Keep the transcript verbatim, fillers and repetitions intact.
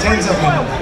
Tens of them.